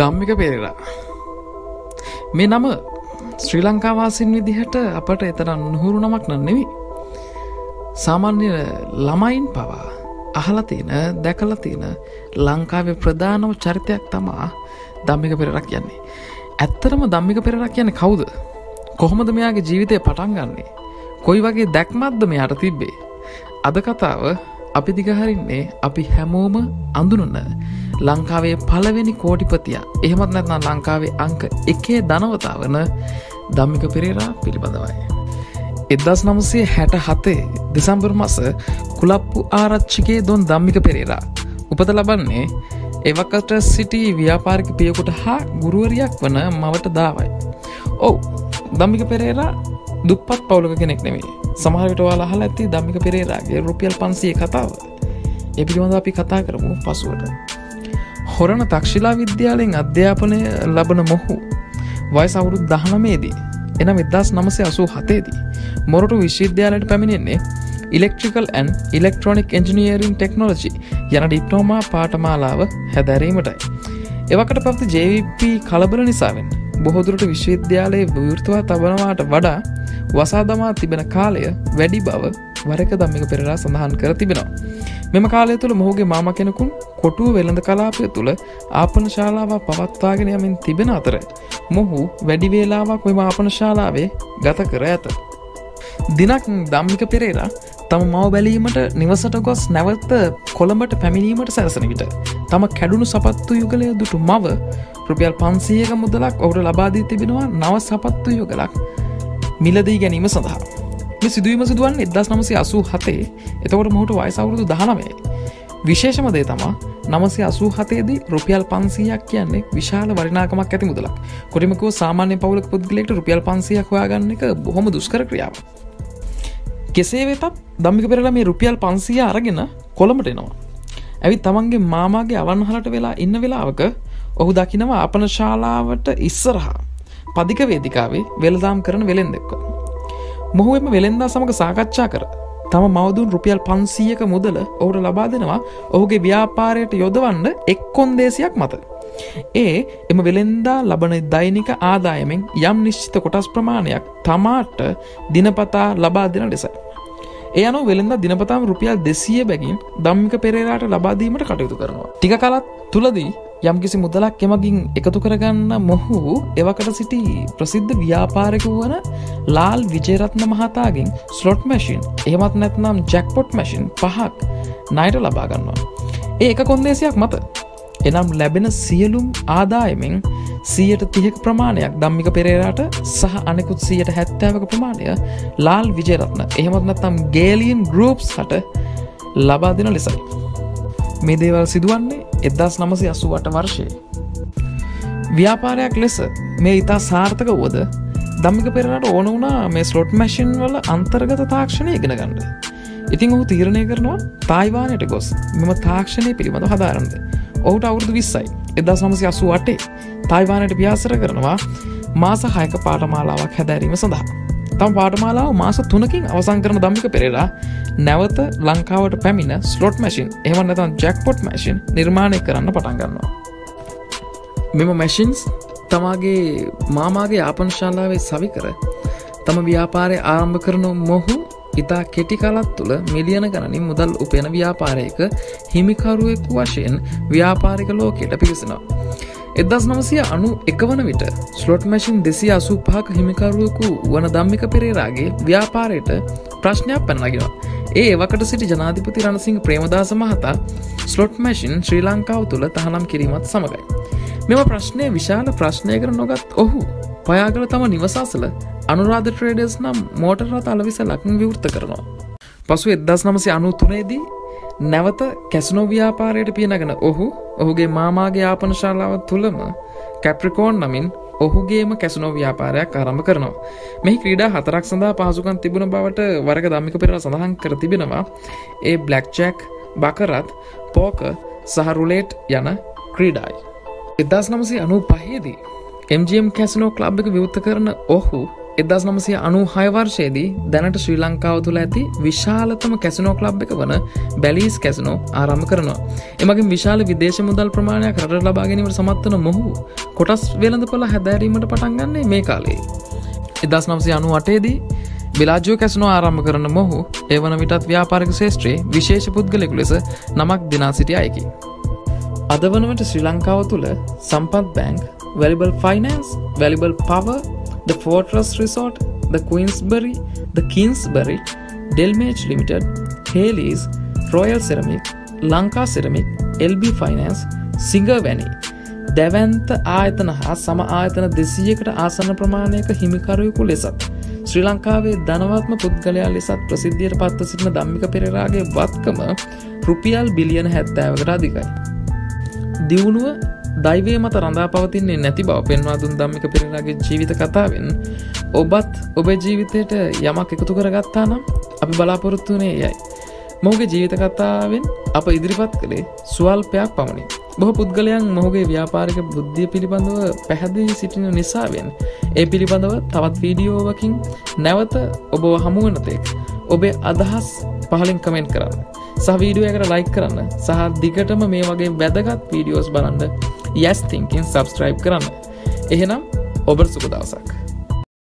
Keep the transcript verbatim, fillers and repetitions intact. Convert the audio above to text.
ධම්මික පෙරේරා මේ නම ශ්‍රී ලංකාවාසීන් විදිහට අපට එතරම් නුහුරු නමක් නෙවෙයි. සාමාන්‍ය ළමයින් පවා අහලා තියෙන දැකලා තියෙන ලංකාවේ ප්‍රධානම චරිතයක් තමයි ධම්මික පෙරේරා කියන්නේ. ඇත්තටම ධම්මික පෙරේරා කියන්නේ කවුද? කොහොමද මෙයාගේ ජීවිතය පටන් ගන්නෙ? කොයි වගේ දැක්මක්ද මෙයාට තිබ්බේ? අද කතාව අපි දිගහරින්නේ අපි හැමෝම අඳුනන ලංකාවේ පළවෙනි කෝටිපතියා එහෙමත් නැත්නම් ලංකාවේ අංක එකේ ධනවතා වන ධම්මික පෙරේරා පිළිබඳවයි. එක්දහස් නවසිය හැටහතේ දෙසැම්බර් මාස කුලප්පු ආරච්චිගේ දොන් ධම්මික පෙරේරා උපත ලබන්නේ එවකට සිටි ව්‍යාපාරික පියෙකුට හා ගුරුවරියක් වන මවට දාවයි. ඔව්, ධම්මික පෙරේරා දුප්පත් පවුලක කෙනෙක් නෙමෙයි. සමහරවිට ඔයාලා අහලා ඇති ධම්මික පෙරේරාගේ රුපියල් පන්සිය කතාව. ඒ පිළිබඳව අපි කතා කරමු පසුවට. හොරණ තක්ෂිලා විද්‍යාලයෙන් අධ්‍යාපනය ලබන මොහු වයස අවුරුදු දහනවයේ දී එනම් එක්දහස් නවසිය අසූ හතේ දී මොරටු විශ්වවිද්‍යාලයට පැමිණෙන්නේ electrical and electronic engineering technology යන ඩිප්ලෝමා පාඨමාලාව හැදෑරීමටයි. එවකට ප්‍රති ජේ වී පී කලබල නිසාවෙන් බොහෝදුරට විශ්වවිද්‍යාලයේ විවෘතව තබනවාට වඩා වසාදමා තිබෙන කාලය වැඩි බව වරක ධම්මික පෙරේරා සඳහන් කර තිබෙනවා. මෙම කාලය තුළ මොහුගේ මාමා කෙනෙකුන් කොටුව වෙළඳ කලාපය තුළ ආපන ශාලාවක් පවත්වාගෙන යමින් තිබෙන අතර මොහු වැඩි වේලාවක් මෙම ආපන ශාලාවේ ගත කර ඇත. දිනක් ධම්මික පෙරේරා තම මව බැලීමට නිවසට ගොස් නැවත කොළඹට පැමිණීමට සැරසෙන විට තම කැඩුණු සපත්තු යුගලය දුටු මව රුපියල් පන්සියයක මුදලක් ඔහුට ලබා දී තිබෙනවා නව සපත්තු යුගලක් මිලදී ගැනීම සඳහා. මේ සිදුවීම සිදුවන් එක්දහස් නවසිය අසූ හතේ. එතකොට මොහුට වයස අවුරුදු දහනවයයි. විශේෂම දේ තමයි නවසිය අසූ හතේ දී රුපියල් පන්සියයක් කියන්නේ විශාල වටිනාකමක් ඇති මුදලක්. කොටිම කිව්ව සාමාන්‍ය පවුලක පුද්ගලයෙකුට රුපියල් පන්සියයක් හොයාගන්න එක බොහොම දුෂ්කර ක්‍රියාවක්. කෙසේ වෙතත් ධම්මික පෙරේරා මේ රුපියල් පන්සිය අරගෙන කොළඹට එනවා. ඇවිත් තමන්ගේ මාමාගේ අවන්හලට වෙලා ඉන්න වෙලාවක ඔහු දකිනවා ආපන ශාලාවට ඉස්සරහා පදික වේදිකාවේ වෙළඳාම් කරන වෙළෙන්දෙක්ව. මොහු එම වෙළෙන්දා සමග සාකච්ඡා කර තම මවදුන් රුපියල් පන්සියයක මුදල ඔහුට ලබා දෙනවා ඔහුගේ ව්‍යාපාරයට යොදවන්න එක් කොන්දේසියක් මත. ඒ එම වෙළෙන්දා ලබන දෛනික ආදායමෙන් යම් නිශ්චිත කොටස් ප්‍රමාණයක් තමාට දිනපතා ලබා දෙන ලෙස. ඒ අනුව වෙළෙන්දා දිනපතාම රුපියල් දෙසිය බැගින් ධම්මික පෙරේරාට ලබා දීමට කටයුතු කරනවා. ටික කලක් තුලදී යම් කිසි මුදලක් එමගින් එකතු කරගන්න මොහු එවකට සිටි ප්‍රසිද්ධ ව්‍යාපාරික වන ලාල් විජේරත්න මහතාගෙන් ස්ලොට් මැෂින් එහෙමත් නැත්නම් ජැක්පොට් මැෂින් පහක් ණයට ලබා ගන්නවා. ඒ එක කොන්දේසියක් මත. එනම් ලැබෙන සියලුම ආදායමෙන් සියයට තිහක ප්‍රමාණයක් ධම්මික පෙරේරාට සහ අනෙකුත් සියයට හැත්තෑවක ප්‍රමාණය ලාල් විජේරත්න එහෙමත් නැත්නම් ගේලියන් ගෲප්ස් හට ලබා දෙන ලෙසයි. මේ දේවල් සිදුවන්නේ එක්දහස් නවසිය අසූ අට වර්ෂයේ. ව්‍යාපාරයක් ලෙස මේ ඉතා සාර්ථක වුවද ධම්මික පෙරේරාට ඕන වුණා මේ ස්ලොට් මැෂින් වල අන්තර්ගත තාක්ෂණය ඉගෙන ගන්න. ඉතින් ඔහු තීරණය කරනවා තායිවානයට ගොස් මෙම තාක්ෂණය පිළිබඳව හදාරන්නද. ඔහුට අවුරුදු විස්සයි. එක්දහස් නවසිය අසූ අටේ තායිවානයට පියාසර කරනවා මාස හයක පාඨමාලාවක් හැදෑරීම සඳහා. තම පාඨමාලාව මාස තුනකින් අවසන් කරන ධම්මික පෙරේරා නැවත ලංකාවට පැමිණ ස්ලොට් මැෂින් එහෙම නැත්නම් ජැක්පොට් මැෂින් නිර්මාණය කරන්න පටන් ගන්නවා. මෙම මැෂින්ස් තමගේ මාමාගේ ආපන ශාලාවේ සවිකර තම ව්‍යාපාරය ආරම්භ කරන මොහු ඉතා කෙටි කාලයක් තුළ මිලියන ගණනින් මුදල් උපයන ව්‍යාපාරයක හිමිකරුවෙකු වශයෙන් ව්‍යාපාරික ලෝකයට පිවිසෙනවා. එක්දහස් නවසිය අනූ එක වන විට ස්ලොට් මැෂින් දෙසිය අසූ පහක හිමිකරුවෙකු වන ධම්මික පෙරේරාගේ ව්‍යාපාරයට ප්‍රශ්නයක් පැනනගිනවා. ඒ එවකට සිටි ජනාධිපති රණසිංහ ප්‍රේමදාස මහතා ස්ලොට් මැෂින් ශ්‍රී ලංකාව තුළ තහනම් කිරීමත් සමගයි. මෙම ප්‍රශ්නය විශාල ප්‍රශ්නයකට නොගත් ඔහු පයාගල තම නිවසාසල අනුරාධ ට්‍රේඩර්ස් නම් මෝටර් රථ අලවිස ලක්ෂණ විවෘත කරනවා. පසු එක්දහස් නවසිය අනූ තුනේ දී නැවත කැසිනෝ ව්‍යාපාරයට පියනගෙන ඔහු ඔහුගේ මාමාගේ ආපන ශාලාව තුළම කැප්‍රිකෝන් නමින් ඔහුගේම කැසිනෝ ව්‍යාපාරයක් ආරම්භ කරනවා. මෙහි ක්‍රීඩා හතරක් සඳහා පහසුකම් තිබුණ බවට වරක ධම්මික පෙරේරා සඳහන් කර තිබෙනවා. ඒ බ්ලැක් ජැක්, බකරත්, පෝකර් සහ රුලෙට් යන ක්‍රීඩායි. එක්දහස් නවසිය අනූ පහේ දී M G M casino club එක විවෘත කරන ඔහු එක්දහස් නවසිය අනූහය වර්ෂයේදී දැනට ශ්‍රී ලංකාව තුළ ඇති විශාලතම කැසිනෝ ක්ලබ් එක වන බැලීස් කැසිනෝ ආරම්භ කරනවා. එමගින් විශාල විදේශ මුදල් ප්‍රමාණයක් රටට ලබා ගැනීමට සමත් වන මොහු කොටස් වෙළඳපොළ හැදෑරීමට පටන් ගන්නේ මේ කාලයේ. එක්දහස් නවසිය අනූඅටේ දී බිලාජුව කැසිනෝ ආරම්භ කරන මොහු ඒ වන විටත් ව්‍යාපාරික ශේෂ්ත්‍රයේ විශේෂ පුද්ගලයෙකු ලෙස නමක් දිනා සිටි අයෙකි. අද වන විට ශ්‍රී ලංකාව තුළ Sampath bank, Valuable Finance, Valuable Power, The Fortress Resort, The Queensbury, The Kingsbury, Delmege Limited, Hayleys, Royal Ceramic, Lanka Ceramic, L B Finance, Singer වැනි දැවන්ත ආයතන හා සම ආයතන දෙසීයකට ආසන්න ප්‍රමාණයක හිමිකරුවෙකු ලෙසත් ශ්‍රී ලංකාවේ ධනවත්ම පුද්ගලයා ලෙසත් ප්‍රසිද්ධියට පත්ව සිටින ධම්මික පෙරේරාගේ වත්කම රුපියල් බිලියන හැත්තෑවකට අධිකයි. දියුණුව දෛවය මත රඳා පවතින්නේ නැති බව පෙන්වා දුන් ධම්මික පෙරේරාගේ ජීවිත කතාවෙන් ඔබත් ඔබේ ජීවිතයට යමක් එකතු කරගත්තා නම් අපි බලාපොරොත්තු වුණේ එයයි. මොහුගේ ජීවිත කතාවෙන් අප ඉදිරිපත් කළේ ස්වල්පයක් පමණි. බොහෝ පුද්ගලයන් මොහුගේ ව්‍යාපාරික බුද්ධිය පිළිබඳව පැහැදිලි සිටින නිසාවෙන් ඒ පිළිබඳව තවත් වීඩියෝවකින් නැවත ඔබව හමු වන තෙක් ඔබේ අදහස් පහලින් කමෙන්ට් කරන්න සහ වීඩියෝයකට ලයික් කරන්න සහ දිගටම මේ වගේ වැදගත් වීඩියෝස් බලන්න Yes Thinking subscribe කරන්න. එහෙනම් ඔබට සුබ දවසක්.